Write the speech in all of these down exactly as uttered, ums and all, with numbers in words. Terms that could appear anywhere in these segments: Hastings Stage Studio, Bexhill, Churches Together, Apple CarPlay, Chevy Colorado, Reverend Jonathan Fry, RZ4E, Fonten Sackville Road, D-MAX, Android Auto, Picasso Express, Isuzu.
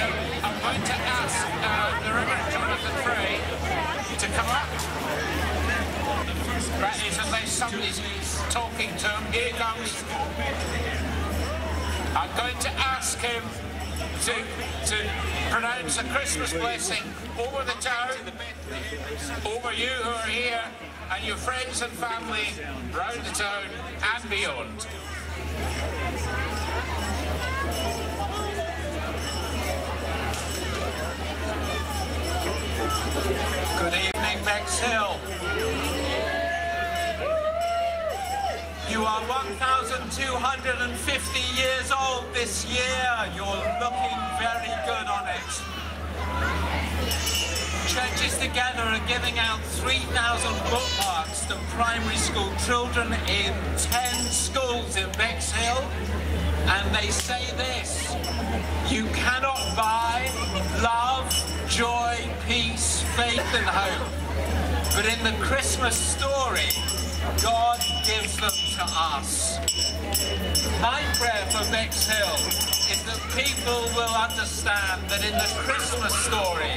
Studio. I'm going to ask uh, the Reverend Jonathan Fry to come up. That is, unless somebody's talking to him. Here comes. I'm going to ask him to, to pronounce a Christmas blessing over the town, over you who are here, and your friends and family round the town and beyond. Good evening, Bexhill. You are one thousand two hundred fifty years old this year. You're looking very good on it. Churches Together are giving out three thousand bookmarks to primary school children in ten schools in Bexhill. And they say this: you cannot buy love, joy, peace, faith and hope. But in the Christmas story, God gives them to us. My prayer for Bexhill is that people will understand that in the Christmas story,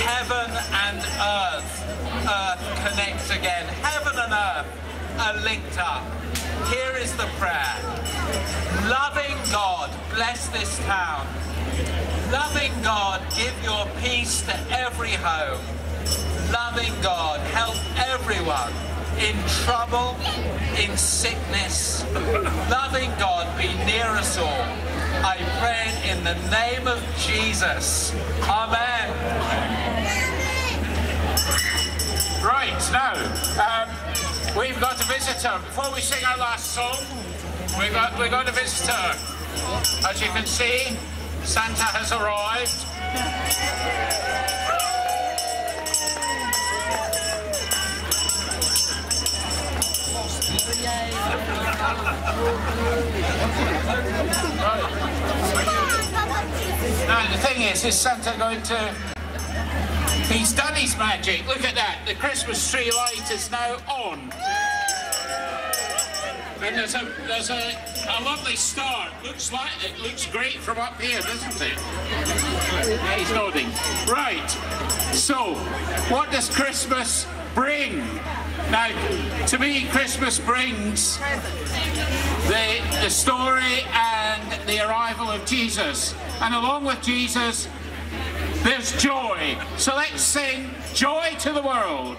heaven and earth, earth connect again. Heaven and earth are linked up. Here is the prayer. Loving God, bless this town. Loving God, give your peace to every home. Loving God, help everyone in trouble, in sickness. Loving God, be near us all. I pray it in the name of Jesus. Amen. Right, now, um, we've got a visitor. Before we sing our last song, we've got, we've got a visitor. As you can see, Santa has arrived. Now the thing is, is Santa going to... He's done his magic. Look at that. The Christmas tree light is now on. And there's a there's a, a lovely start. Looks like it looks great from up here, doesn't it? Yeah, he's nodding. Right. So, what does Christmas bring? Now, to me, Christmas brings the the story and the arrival of Jesus. And along with Jesus, there's joy. So let's sing "Joy to the World."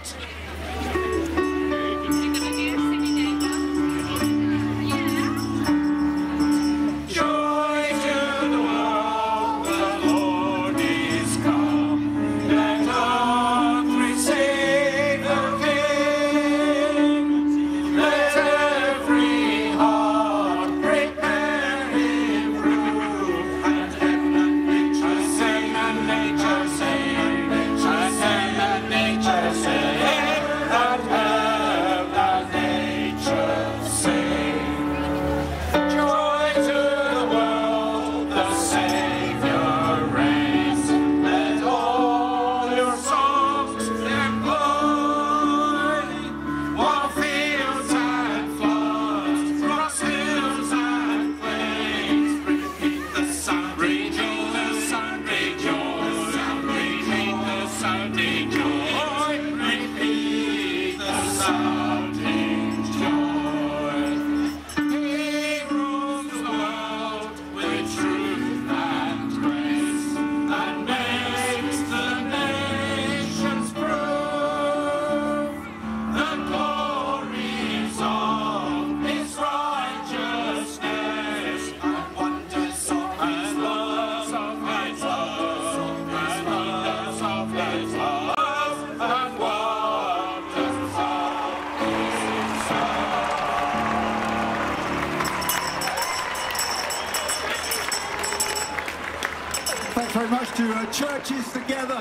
To uh, Churches Together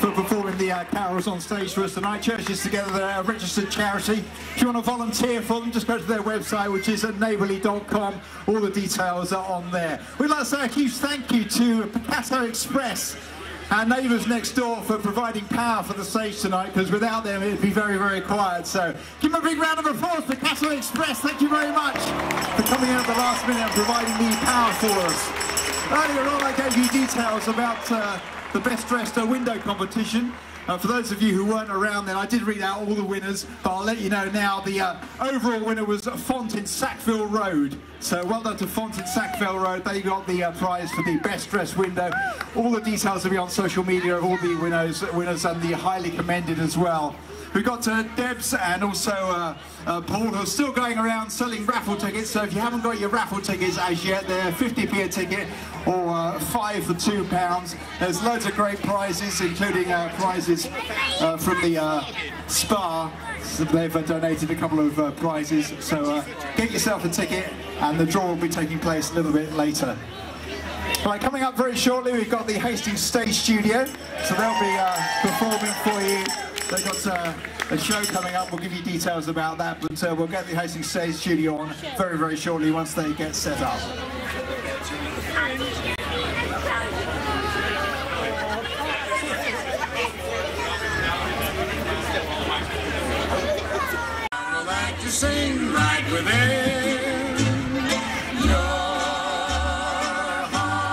for performing the uh, carols on stage for us tonight. Churches Together, they're a registered charity. If you want to volunteer for them, just go to their website, which is neighbourly dot com. All the details are on there. We'd like to say a huge thank you to Picasso Express Our neighbours next door for providing power for the stage tonight, because without them it'd be very, very quiet. So give them a big round of applause for Picasso Express. Thank you very much for coming out at the last minute and providing the power for us. Earlier on I gave you details about uh, the Best Dressed Window Competition. Uh, for those of you who weren't around then, I did read out all the winners, but I'll let you know now, the uh, overall winner was Fonten Sackville Road. So well done to Fonten Sackville Road. They got the uh, prize for the Best Dressed Window. All the details will be on social media of all the winners, winners and the highly commended as well. We've got uh, Debs and also uh, uh, Paul, who are still going around selling raffle tickets. So if you haven't got your raffle tickets as yet, they're fifty p a ticket, or uh, five for two pounds. There's loads of great prizes, including uh, prizes uh, from the uh, spa. So they've uh, donated a couple of uh, prizes. So uh, get yourself a ticket, and the draw will be taking place a little bit later. Right, coming up very shortly, we've got the Hastings Stage Studio. So they'll be uh, performing for you. They've got uh, a show coming up. We'll give you details about that, but uh, we'll get the Hastings Stage Studio on very, very shortly once they get set up. I like to sing right within your heart.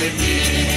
with you.